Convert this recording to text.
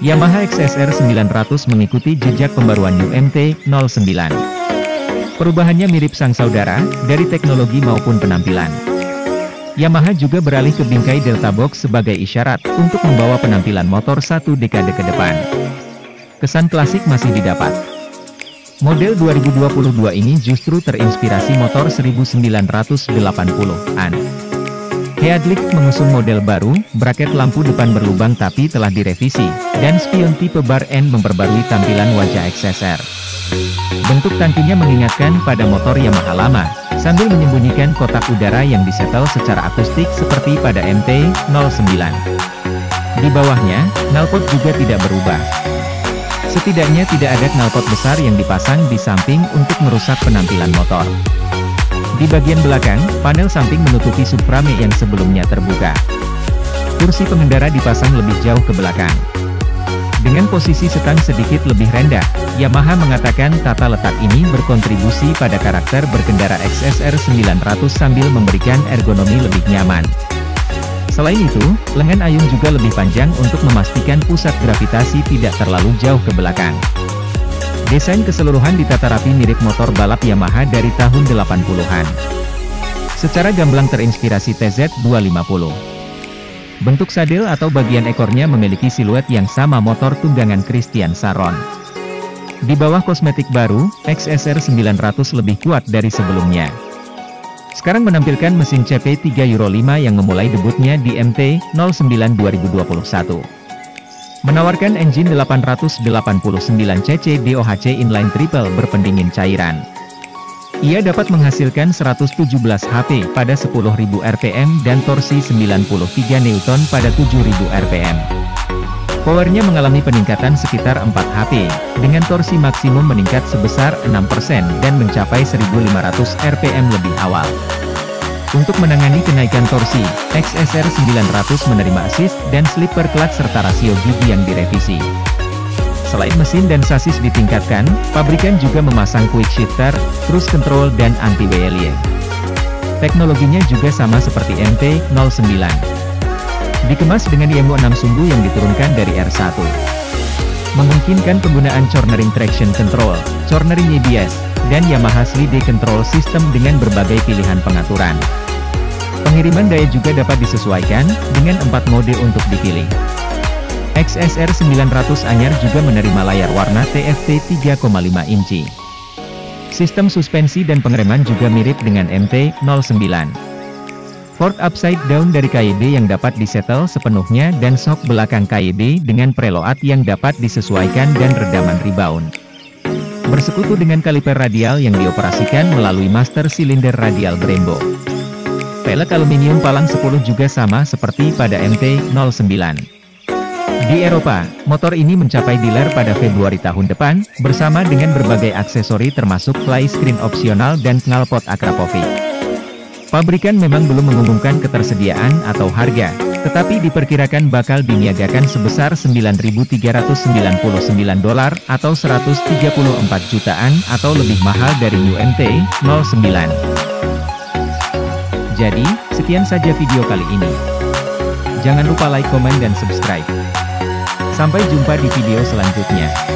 Yamaha XSR900 mengikuti jejak pembaruan MT-09. Perubahannya mirip sang saudara, dari teknologi maupun penampilan. Yamaha juga beralih ke bingkai Delta Box sebagai isyarat untuk membawa penampilan motor satu dekade ke depan. Kesan klasik masih didapat. Model 2022 ini justru terinspirasi motor 1980-an. Headlight mengusung model baru, braket lampu depan berlubang tapi telah direvisi, dan spion tipe bar end memperbarui tampilan wajah XSR. Bentuk tangkinya mengingatkan pada motor Yamaha lama, sambil menyembunyikan kotak udara yang disetel secara akustik seperti pada MT-09. Di bawahnya, knalpot juga tidak berubah. Setidaknya tidak ada knalpot besar yang dipasang di samping untuk merusak penampilan motor. Di bagian belakang, panel samping menutupi subframe yang sebelumnya terbuka. Kursi pengendara dipasang lebih jauh ke belakang. Dengan posisi setang sedikit lebih rendah, Yamaha mengatakan tata letak ini berkontribusi pada karakter berkendara XSR 900 sambil memberikan ergonomi lebih nyaman. Selain itu, lengan ayun juga lebih panjang untuk memastikan pusat gravitasi tidak terlalu jauh ke belakang. Desain keseluruhan ditata rapi mirip motor balap Yamaha dari tahun 80-an. Secara gamblang terinspirasi TZ250. Bentuk sadel atau bagian ekornya memiliki siluet yang sama motor tunggangan Christian Sarron. Di bawah kosmetik baru, XSR 900 lebih kuat dari sebelumnya. Sekarang menampilkan mesin CP3 Euro 5 yang memulai debutnya di MT-09 2021. Menawarkan engine 889 cc DOHC inline triple berpendingin cairan. Ia dapat menghasilkan 117 HP pada 10.000 rpm dan torsi 93 Newton pada 7.000 rpm. Powernya mengalami peningkatan sekitar 4 HP, dengan torsi maksimum meningkat sebesar 6% dan mencapai 1.500 rpm lebih awal. Untuk menangani kenaikan torsi, XSR 900 menerima assist dan slipper clutch serta rasio gigi yang direvisi. Selain mesin dan sasis ditingkatkan, pabrikan juga memasang quick shifter, cruise control dan anti-wheelie. Teknologinya juga sama seperti MT-09. Dikemas dengan IMU-6 sumbu yang diturunkan dari R1. Memungkinkan penggunaan cornering traction control, cornering ABS, dan Yamaha 3D control system dengan berbagai pilihan pengaturan. Pengiriman daya juga dapat disesuaikan, dengan 4 mode untuk dipilih. XSR 900 Anyar juga menerima layar warna TFT 3,5 inci. Sistem suspensi dan pengereman juga mirip dengan MT-09. Port upside down dari KYB yang dapat disetel sepenuhnya dan shock belakang KYB dengan preload yang dapat disesuaikan dan redaman rebound. Bersekutu dengan kaliper radial yang dioperasikan melalui master silinder radial Brembo. Pelek aluminium palang 10 juga sama seperti pada MT-09. Di Eropa, motor ini mencapai dealer pada Februari tahun depan, bersama dengan berbagai aksesori termasuk fly screen opsional dan knalpot Akrapovic. Pabrikan memang belum mengumumkan ketersediaan atau harga, tetapi diperkirakan bakal diniagakan sebesar $9.399 atau 134 jutaan atau lebih mahal dari new MT-09. Jadi, sekian saja video kali ini. Jangan lupa like, komen, dan subscribe. Sampai jumpa di video selanjutnya.